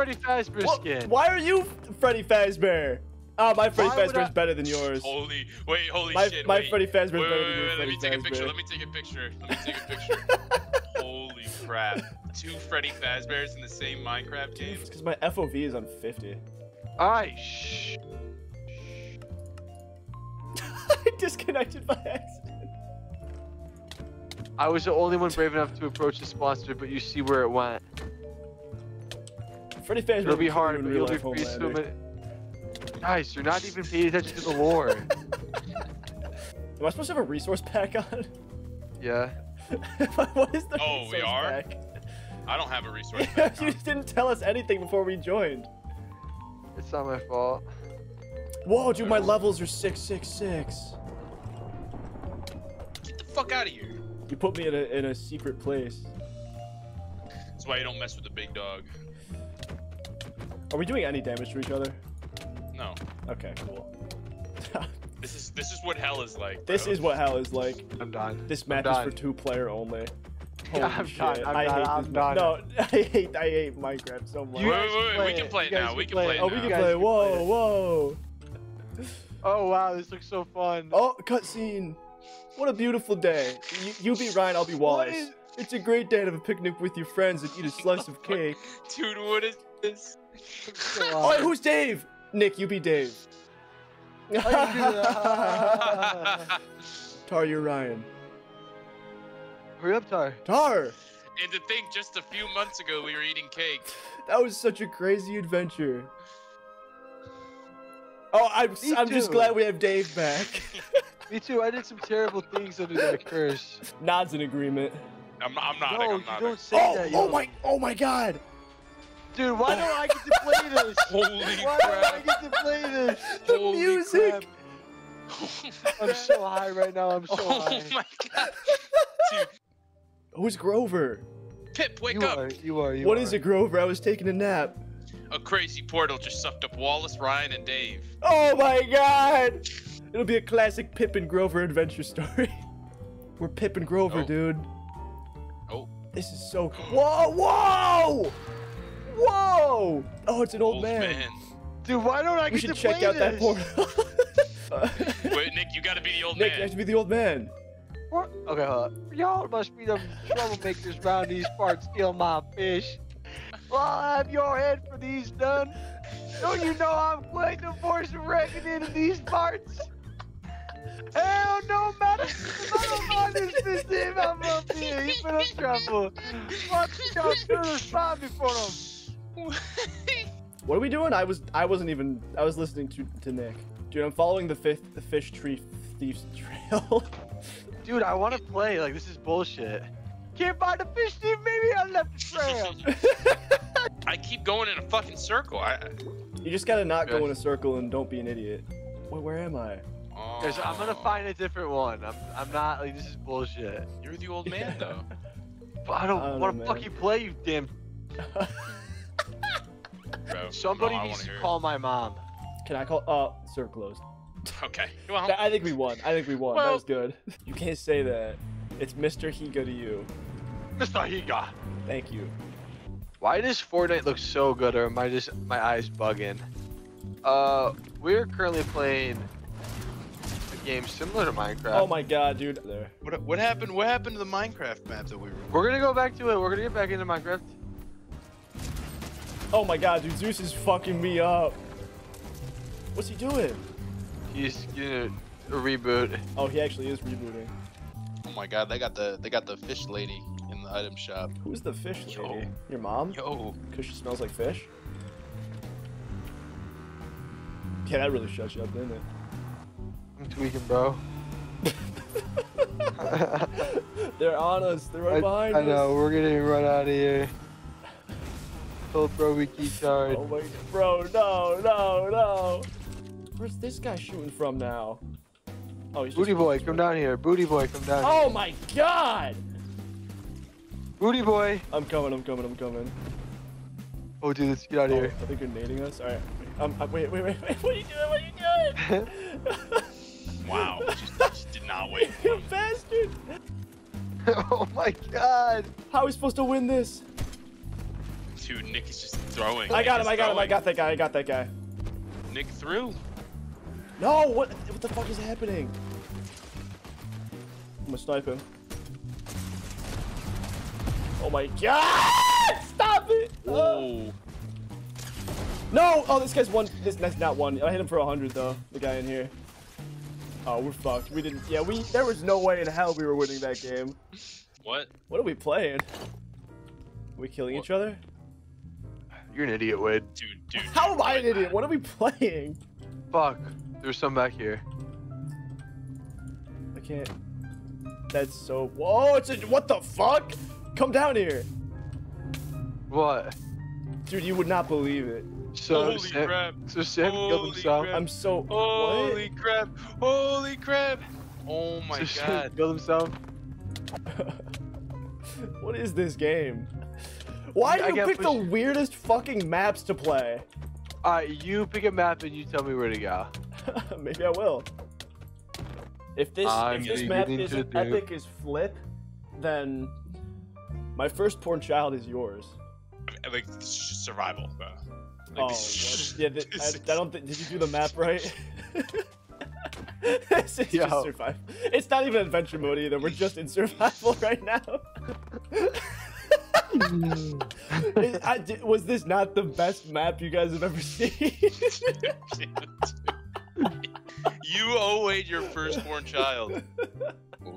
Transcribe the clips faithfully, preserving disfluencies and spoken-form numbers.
Freddy Fazbear what? skin. Why are you Freddy Fazbear? Oh, my Freddy Fazbear's I... better than yours. Holy, wait, holy my, shit. My wait. Freddy Fazbear's wait, better wait, wait, wait, than yours. Let, let me take a picture. Let me take a picture. Let me take a picture. Holy crap. Two Freddy Fazbears in the same Minecraft game? It's because my F O V is on fifty. I shh. I disconnected by accident. I was the only one brave enough to approach the sponsor, but you see where it went. Freddy Fazbear. It'll be hard, but you'll be free so many. Guys, you're not even paying attention to the lore. Am I supposed to have a resource pack on? Yeah. What is the oh, resource we are? Pack? I don't have a resource pack. You just didn't tell us anything before we joined. It's not my fault. Whoa, dude, my levels are six six six. Get the fuck out of here. You put me in a, in a secret place. That's why you don't mess with the big dog. Are we doing any damage to each other? No. Okay, cool. This is this is what hell is like. Bro. This is what hell is like. I'm done. This match is for two player only. Holy I'm shit. Done. I'm I done. hate I'm this. Done. No, I hate I hate Minecraft so much. Wait, wait, wait. We can play it now. We can play it. Oh, we can play. Whoa, whoa. Oh wow, this looks so fun. Oh, cutscene. What a beautiful day. You, you be Ryan, I'll be Wallace. Is... It's a great day to have a picnic with your friends and eat a slice of cake. Dude, what is this? Oh, hey, who's Dave? Nick, you be Dave. Tar, you're Ryan. Hurry up, Tar. Tar! And to think just a few months ago we were eating cake. That was such a crazy adventure. Oh, I'm, I'm just glad we have Dave back. Me too, I did some terrible things under that curse. Nod's in agreement. I'm, I'm nodding, no, I'm nodding. Don't say oh, that, oh, my, oh my god! Dude, why don't I get to play this? Holy why crap. Why don't I get to play this? The Holy music! Crap. I'm so high right now, I'm so oh high. Oh my god. Dude. Who's Grover? Pip, wake you up! Are, you are, you what are. is it, Grover? I was taking a nap. A crazy portal just sucked up Wallace, Ryan, and Dave. Oh my god! It'll be a classic Pip and Grover adventure story. We're Pip and Grover, oh. dude. Oh. This is so cool. Whoa, whoa! Whoa! Oh, it's an old, old man. man. Dude, why don't I we get to play this? We should check out that portal. Wait, Nick, you gotta be the old Nick, man. Nick, you have to be the old man. What? Okay, hold on. Y'all must be the troublemakers around these parts. Steal my fish. Well, I'll have your head for these done. Don't you know I'm playing the Force of Reckoning in these parts? Hell no, man. I don't mind this business. I'm up here. He's been up trouble. Watch y'all do the spot before them. What are we doing? I was I wasn't even I was listening to to Nick. Dude, I'm following the fifth the fish tree thieves trail. Dude, I want to play. Like this is bullshit. Can't find the fish thief. Maybe I left the trail. I keep going in a fucking circle. I, I... You just gotta not Good. go in a circle and don't be an idiot. Wait, where am I? Oh. I'm gonna find a different one. I'm I'm not like this is bullshit. You're the old man yeah. though. But I don't, don't want to fucking play you, damn. Bro, Somebody no, needs to call it. my mom. Can I call? Uh, sir closed. Okay. Well, I think we won. I think we won. Well, that was good. You can't say that. It's Mister Higa to you. Mister Higa. Thank you. Why does Fortnite look so good, or am I just my eyes bugging? Uh, we're currently playing a game similar to Minecraft. Oh my god, dude. There. What what happened? What happened to the Minecraft map that we were? We're gonna go back to it. We're gonna get back into Minecraft. Oh my god, dude, Zeus is fucking me up. What's he doing? He's getting a, a reboot. Oh, he actually is rebooting. Oh my god, they got the they got the fish lady in the item shop. Who's the fish lady? Yo. Your mom? Yo. Because she smells like fish? Yeah, that really shuts you up, didn't it? I'm tweaking, bro. They're on us. They're right I, behind I us. I know, we're getting run out of here. Oh, bro, we keep tired. Oh my, bro, no, no, no. Where's this guy shooting from now? Oh, he's Booty boy, come down here. Booty boy, come down here. Oh my god! Booty boy. I'm coming, I'm coming, I'm coming. Oh, dude, let's get out of oh, here. I think you're nading us. All right. Um, I'm, wait, wait, wait, wait. What are you doing? What are you doing? Wow, just, just did not wait. You bastard. Oh my god. How are we supposed to win this? two. Nick is just throwing. I got him, I got him, I got that guy, I got that guy. Nick threw. No, what, what the fuck is happening? I'm gonna snipe him. Oh my god! Stop it! Oh. No! Oh, this guy's one. This guy's not one. I hit him for a hundred though, the guy in here. Oh, we're fucked. We didn't. Yeah, we. There was no way in hell we were winning that game. What? What are we playing? Are we killing what? each other? You're an idiot, Wade. Dude, dude. How am I an idiot? What are we playing? Fuck. There's some back here. I can't. That's so. Whoa! It's a. What the fuck? Come down here. What? Dude, you would not believe it. So Holy Sam, crap. So Sam Holy killed himself. Crap. I'm so. Holy what? crap. Holy crap. Oh my so god. Sam killed himself. What is this game? Why do you pick the weirdest fucking maps to play? Alright, you pick a map and you tell me where to go. Maybe I will. If this, if this map isn't epic as flip, then my firstborn child is yours. I mean, like, this is just survival, bro. Like, oh, this yeah, th I, I don't think. Did you do the map right? It's just survival. It's not even adventure mode either. We're just in survival right now. it, I, did, was this not the best map you guys have ever seen? You owe Wade your firstborn child.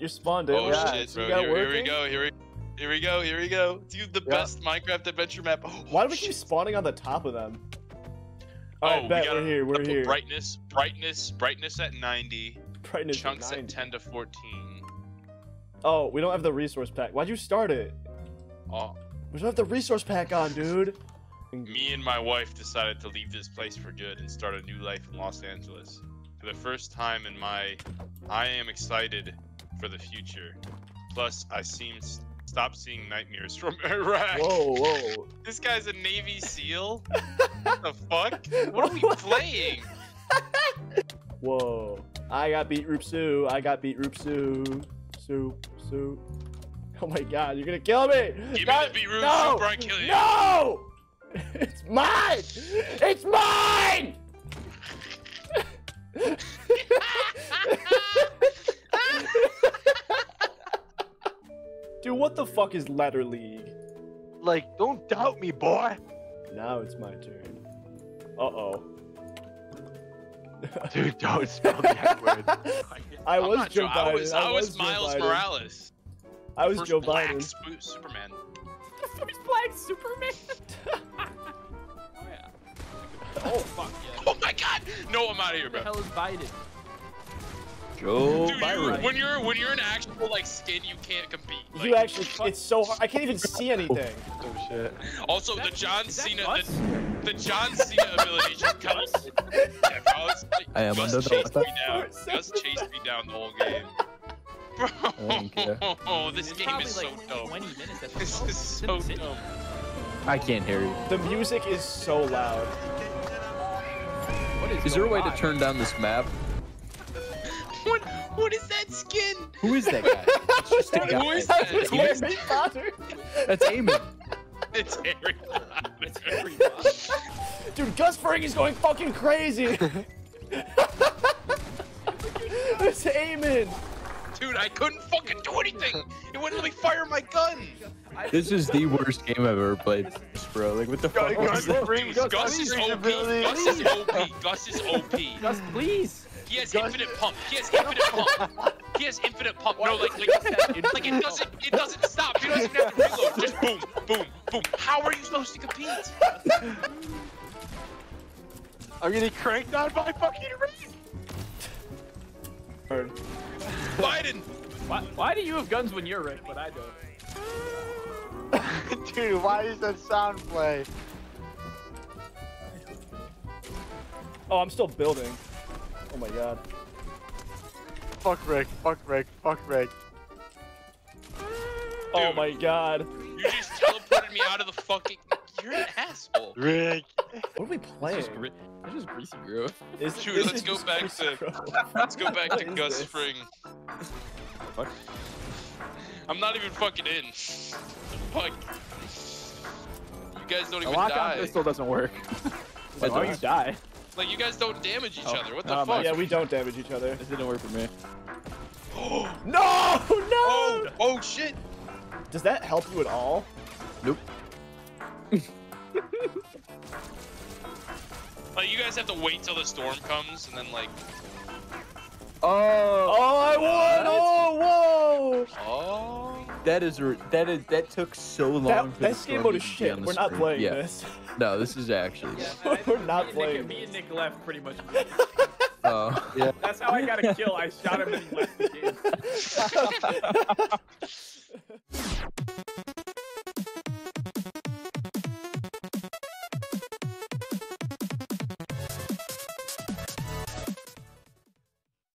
You're spawned in. Oh yeah. shit, bro! Here, here we go. Here we. Here we go, here we go. Dude, the yeah. best Minecraft adventure map. Oh, Why do we keep spawning on the top of them? All right, oh, bet we gotta, we're here, we're here. Brightness, brightness, brightness at ninety. Brightness Chunks at, ninety. at ten to fourteen. Oh, we don't have the resource pack. Why'd you start it? Oh. We don't have the resource pack on, dude. Me and my wife decided to leave this place for good and start a new life in Los Angeles. For the first time in my... I am excited for the future. Plus, I seem... Stop seeing nightmares from Iraq. Whoa, whoa. This guy's a Navy SEAL? What the fuck? What are we playing? Whoa. I got beat Roop Sue. I got beat Roop Sue. Soup, soup. Oh my god, you're gonna kill me! Give Not, me the beat Roop no, Soup or I kill you. No! It's mine! It's mine! Dude, what the fuck is Letter League? Like, don't doubt me, boy! Now it's my turn. Uh-oh. Dude, don't spell that word. I, I was Joe Biden. I was, I was, I was Miles Biden. Morales. I was First Joe Black Biden. Sp Superman. First Black Superman? Oh, yeah. Oh, fuck, yeah. Oh, my God! No, I'm out of here, bro. What the hell is Biden? Joe Dude, Byron. You, when you're when you're an actual like skin, you can't compete. Like, you actually, it's so hard. I can't even see anything. Oh shit. Also, that, the John Cena, the, the John Cena ability just comes. Yeah, bro, it's like, I am just chased me down. Just chased me down the whole game. Bro, oh, this it's game is so like dumb. twenty minutes at the this is so dumb. I can't hear you. The music is so loud. What is, is there a way on? to turn down this map? What, what is that skin? Who is that guy? It's just a guy. Who is that? That's Harry Potter. That's Aemon. It's Harry Potter. It's Harry Potter. Dude, Gus Fring is going fucking crazy. It's Aemon. Dude, I couldn't fucking do anything. It wouldn't let me fire my gun. This is the worst game I've ever played, bro. Like, what the God, fuck Gus, was Gus, that? Gus is O P. Gus is O P. Gus is O P. Gus, please. He has Gus. infinite pump. He has infinite pump. He has infinite pump. No, like, like, like it doesn't, it doesn't stop. He doesn't have to reload. Just boom, boom, boom. How are you supposed to compete? I'm getting cranked on by fucking Rick. Biden. Why, why do you have guns when you're Rick, but I don't? Dude, why is that sound play? Oh, I'm still building. Oh my god. Fuck Rick, fuck Rick, fuck Rick. Dude, oh my god. You just teleported me out of the fucking... You're an asshole. Rick. What are we playing? I just greasy grove. Dude, let's go back to... Let's go back to Gus Fring. Fuck. I'm not even fucking in. Fuck. guys don't even die. The lock-on pistol doesn't work. Why do you die? Like, you guys don't damage each oh. other. What the oh, fuck? Yeah, we don't damage each other. This didn't work for me. no! No! Oh, oh, shit! Does that help you at all? Nope. Like, you guys have to wait till the storm comes, and then, like... Oh! Oh, I won! Oh, whoa! Oh! That is... That, is, that took so long that, for That's game mode is shit. We're not screen. playing yeah. this. No, this is actually... Yeah, We're not me playing and Nick, Me and Nick left, pretty much. Oh. Yeah. That's how I got a kill. I shot him and he left the game.